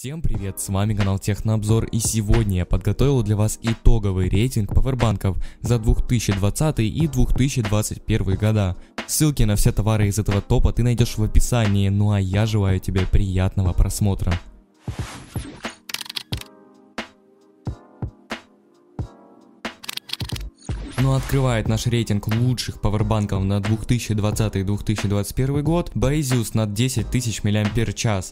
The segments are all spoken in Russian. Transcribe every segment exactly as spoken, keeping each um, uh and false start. Всем привет, с вами канал Техно Обзор, и сегодня я подготовил для вас итоговый рейтинг пауэрбанков за две тысячи двадцатый и две тысячи двадцать первый года. Ссылки на все товары из этого топа ты найдешь в описании, ну а я желаю тебе приятного просмотра. Но открывает наш рейтинг лучших пауэрбанков на две тысячи двадцатый — две тысячи двадцать первый год BASEUS на десять тысяч мАч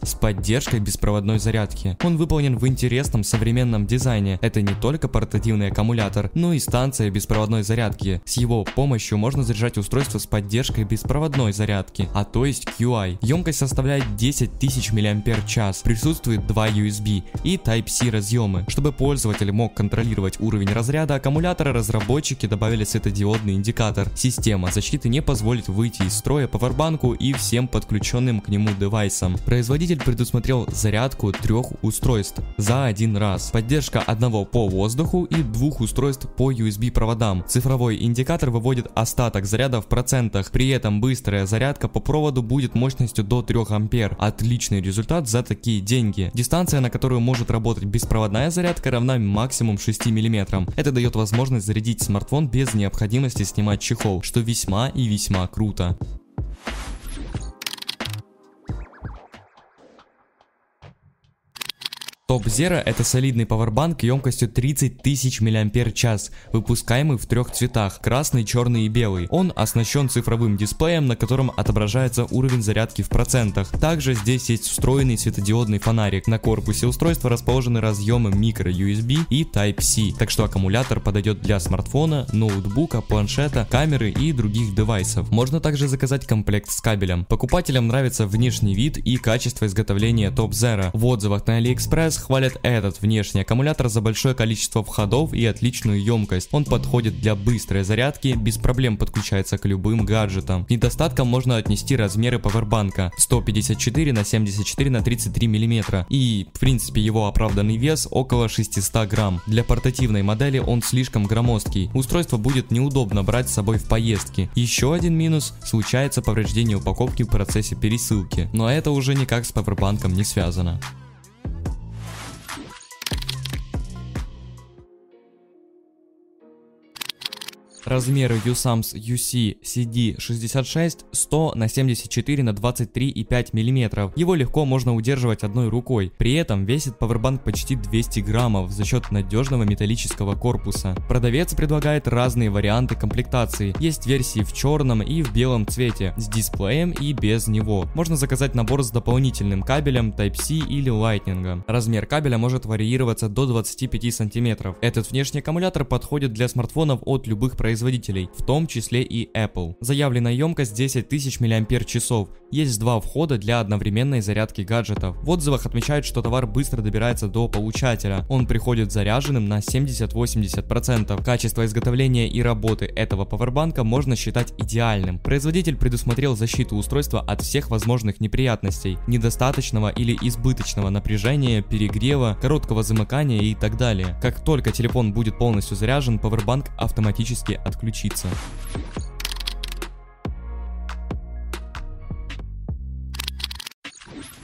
с поддержкой беспроводной зарядки. Он выполнен в интересном современном дизайне. Это не только портативный аккумулятор, но и станция беспроводной зарядки. С его помощью можно заряжать устройство с поддержкой беспроводной зарядки, а то есть кью ай. Емкость составляет десять тысяч мАч. Присутствует два ю эс би и тайп си разъемы. Чтобы пользователь мог контролировать уровень разряда аккумулятора, разработчики добавляют Добавили светодиодный индикатор. Система защиты не позволит выйти из строя пауэрбанку и всем подключенным к нему девайсам. Производитель предусмотрел зарядку трех устройств за один раз. Поддержка одного по воздуху и двух устройств по ю эс би проводам. Цифровой индикатор выводит остаток заряда в процентах. При этом быстрая зарядка по проводу будет мощностью до трёх ампер. Отличный результат за такие деньги. Дистанция, на которую может работать беспроводная зарядка, равна максимум шести миллиметрам. Это дает возможность зарядить смартфон без необходимости снимать чехол, что весьма и весьма круто. TOPZERO — это солидный пауэрбанк емкостью тридцать тысяч мАч, выпускаемый в трех цветах – красный, черный и белый. Он оснащен цифровым дисплеем, на котором отображается уровень зарядки в процентах. Также здесь есть встроенный светодиодный фонарик. На корпусе устройства расположены разъемы micro ю эс би и тайп си, так что аккумулятор подойдет для смартфона, ноутбука, планшета, камеры и других девайсов. Можно также заказать комплект с кабелем. Покупателям нравится внешний вид и качество изготовления TOPZERO. В отзывах на Алиэкспресс хвалят этот внешний аккумулятор за большое количество входов и отличную емкость. Он подходит для быстрой зарядки, без проблем подключается к любым гаджетам. К недостаткам можно отнести размеры пауэрбанка сто пятьдесят четыре на семьдесят четыре на тридцать три миллиметра и, в принципе, его оправданный вес около шестисот грамм. Для портативной модели он слишком громоздкий, устройство будет неудобно брать с собой в поездки. Еще один минус – случается повреждение упаковки в процессе пересылки, но это уже никак с пауэрбанком не связано. Размеры USAMS ю си си ди шестьдесят шесть сто на семьдесят четыре на двадцать три и пять миллиметров. Его легко можно удерживать одной рукой. При этом весит пауэрбанк почти двести граммов за счет надежного металлического корпуса. Продавец предлагает разные варианты комплектации. Есть версии в черном и в белом цвете, с дисплеем и без него. Можно заказать набор с дополнительным кабелем тайп си или Lightning. Размер кабеля может варьироваться до двадцати пяти сантиметров. Этот внешний аккумулятор подходит для смартфонов от любых производителей. производителей, в том числе и Apple. Заявленная емкость десять тысяч мАч. Есть два входа для одновременной зарядки гаджетов. В отзывах отмечают, что товар быстро добирается до получателя. Он приходит заряженным на семьдесят-восемьдесят процентов. Качество изготовления и работы этого пауэрбанка можно считать идеальным. Производитель предусмотрел защиту устройства от всех возможных неприятностей, недостаточного или избыточного напряжения, перегрева, короткого замыкания и так далее. Как только телефон будет полностью заряжен, пауэрбанк автоматически отключиться.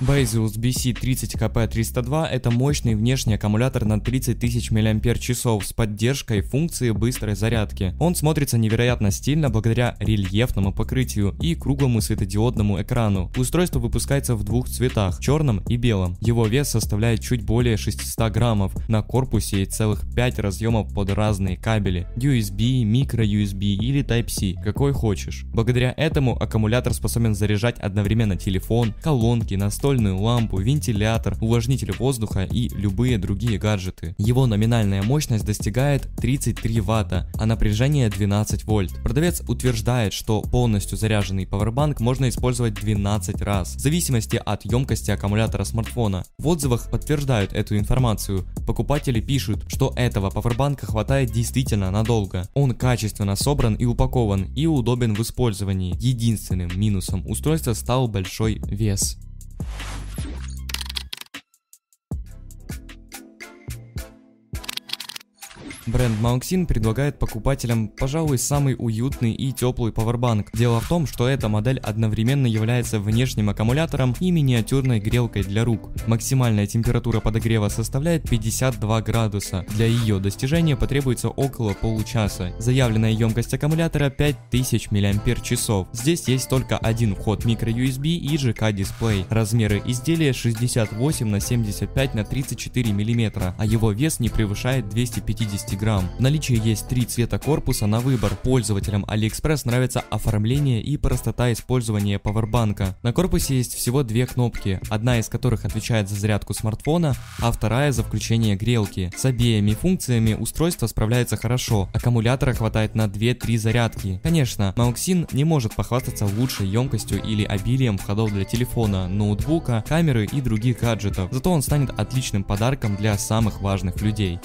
BASEUS би эс тридцать ка пэ триста два – это мощный внешний аккумулятор на тридцать тысяч мАч с поддержкой функции быстрой зарядки. Он смотрится невероятно стильно благодаря рельефному покрытию и круглому светодиодному экрану. Устройство выпускается в двух цветах – черном и белом. Его вес составляет чуть более шестисот граммов. На корпусе есть целых пять разъемов под разные кабели – ю эс би, micro ю эс би или тайп си, какой хочешь. Благодаря этому аккумулятор способен заряжать одновременно телефон, колонки, настольные, настольную лампу, вентилятор, увлажнитель воздуха и любые другие гаджеты. Его номинальная мощность достигает тридцати трёх ватт, а напряжение двенадцать вольт. Продавец утверждает, что полностью заряженный пауэрбанк можно использовать двенадцать раз, в зависимости от емкости аккумулятора смартфона. В отзывах подтверждают эту информацию. Покупатели пишут, что этого пауэрбанка хватает действительно надолго. Он качественно собран и упакован, и удобен в использовании. Единственным минусом устройства стал большой вес. Бренд Maoxin предлагает покупателям, пожалуй, самый уютный и теплый пауэрбанк. Дело в том, что эта модель одновременно является внешним аккумулятором и миниатюрной грелкой для рук. Максимальная температура подогрева составляет пятьдесят два градуса. Для ее достижения потребуется около получаса. Заявленная емкость аккумулятора пять тысяч миллиампер-часов. Здесь есть только один вход микро ю эс би и джи кей дисплей. Размеры изделия шестьдесят восемь на семьдесят пять на тридцать четыре миллиметра, а его вес не превышает двухсот пятидесяти грамм. В наличии есть три цвета корпуса на выбор. Пользователям Алиэкспресс нравится оформление и простота использования пауэрбанка. На корпусе есть всего две кнопки, одна из которых отвечает за зарядку смартфона, а вторая за включение грелки. С обеими функциями устройство справляется хорошо. Аккумулятора хватает на две-три зарядки. Конечно, Maoxin не может может похвастаться лучшей емкостью или обилием входов для телефона, ноутбука, камеры и других гаджетов, зато он станет отличным подарком для самых важных людей.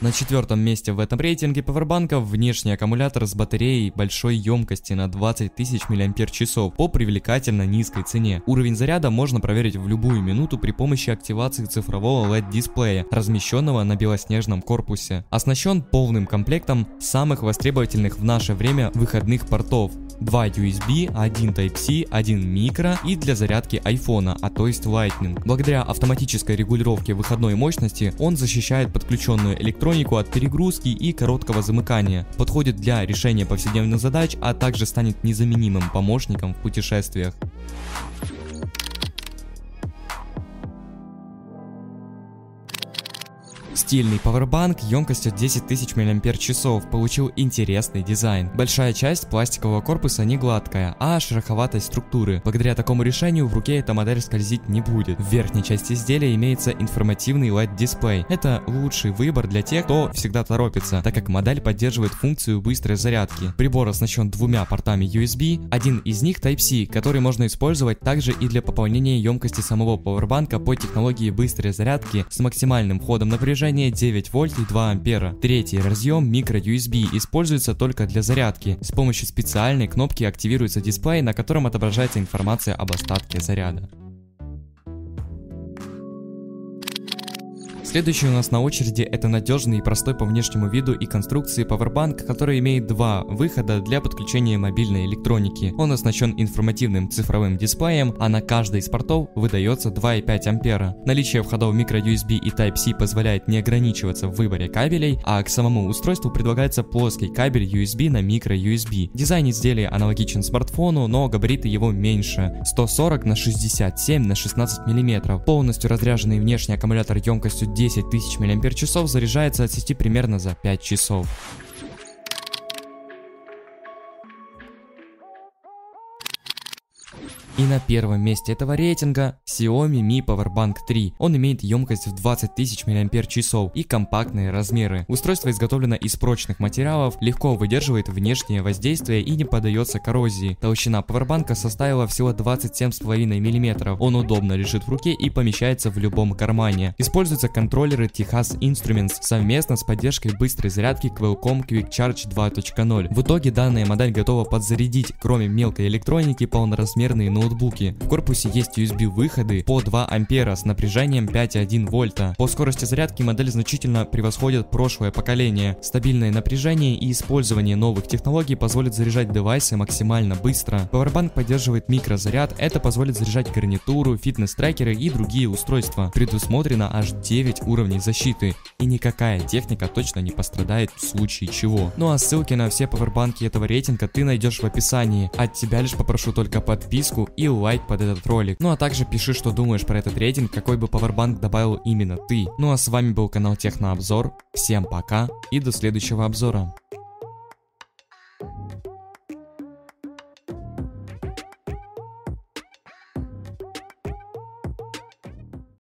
На четвертом месте в этом рейтинге пауэрбанков внешний аккумулятор с батареей большой емкости на двадцать тысяч миллиампер-часов по привлекательно низкой цене. Уровень заряда можно проверить в любую минуту при помощи активации цифрового лед-дисплея, размещенного на белоснежном корпусе. Оснащен полным комплектом самых востребовательных в наше время выходных портов. два ю эс би, один тайп си, один микро и для зарядки айфона, а то есть Lightning. Благодаря автоматической регулировке выходной мощности он защищает подключенную электронику от перегрузки и короткого замыкания, подходит для решения повседневных задач, а также станет незаменимым помощником в путешествиях. Стильный пауэрбанк емкостью десять тысяч миллиампер-часов получил интересный дизайн. Большая часть пластикового корпуса не гладкая, а шероховатой структуры. Благодаря такому решению в руке эта модель скользить не будет. В верхней части изделия имеется информативный лед-дисплей. Это лучший выбор для тех, кто всегда торопится, так как модель поддерживает функцию быстрой зарядки. Прибор оснащен двумя портами ю эс би, один из них тайп си, который можно использовать также и для пополнения емкости самого пауэрбанка по технологии быстрой зарядки с максимальным ходом напряжения девять вольт и два ампера. Третий разъем микро ю эс би используется только для зарядки. С помощью специальной кнопки активируется дисплей, на котором отображается информация об остатке заряда. Следующий у нас на очереди это надежный и простой по внешнему виду и конструкции пауэрбанк, который имеет два выхода для подключения мобильной электроники. Он оснащен информативным цифровым дисплеем, а на каждый из портов выдается два и пять ампера. Наличие входов микро ю эс би и тайп си позволяет не ограничиваться в выборе кабелей, а к самому устройству предлагается плоский кабель ю эс би на микро ю эс би. Дизайн изделия аналогичен смартфону, но габариты его меньше – сто сорок на шестьдесят семь на шестнадцать миллиметров. Полностью разряженный внешний аккумулятор емкостью десять тысяч миллиампер-часов заряжается от сети примерно за пять часов. И на первом месте этого рейтинга Xiaomi Mi Powerbank три. Он имеет емкость в двадцать тысяч миллиампер-часов и компактные размеры. Устройство изготовлено из прочных материалов, легко выдерживает внешнее воздействие и не поддается коррозии. Толщина пауэрбанка составила всего двадцать семь и пять миллиметров. Он удобно лежит в руке и помещается в любом кармане. Используются контроллеры Texas Instruments совместно с поддержкой быстрой зарядки Qualcomm Quick Charge два точка ноль. В итоге данная модель готова подзарядить, кроме мелкой электроники, полноразмерные ноутбуки. Ноутбуки. В корпусе есть ю эс би-выходы по два ампера с напряжением пять и одна десятая вольта. По скорости зарядки модель значительно превосходит прошлое поколение. Стабильное напряжение и использование новых технологий позволит заряжать девайсы максимально быстро. Powerbank поддерживает микрозаряд, это позволит заряжать гарнитуру, фитнес-трекеры и другие устройства. Предусмотрено аж девять уровней защиты, и никакая техника точно не пострадает в случае чего. Ну а ссылки на все пауэрбанки этого рейтинга ты найдешь в описании. От тебя лишь попрошу только подписку и лайк под этот ролик. Ну а также пиши, что думаешь про этот рейтинг, какой бы пауэрбанк добавил именно ты. Ну а с вами был канал Техно Обзор. Всем пока и до следующего обзора.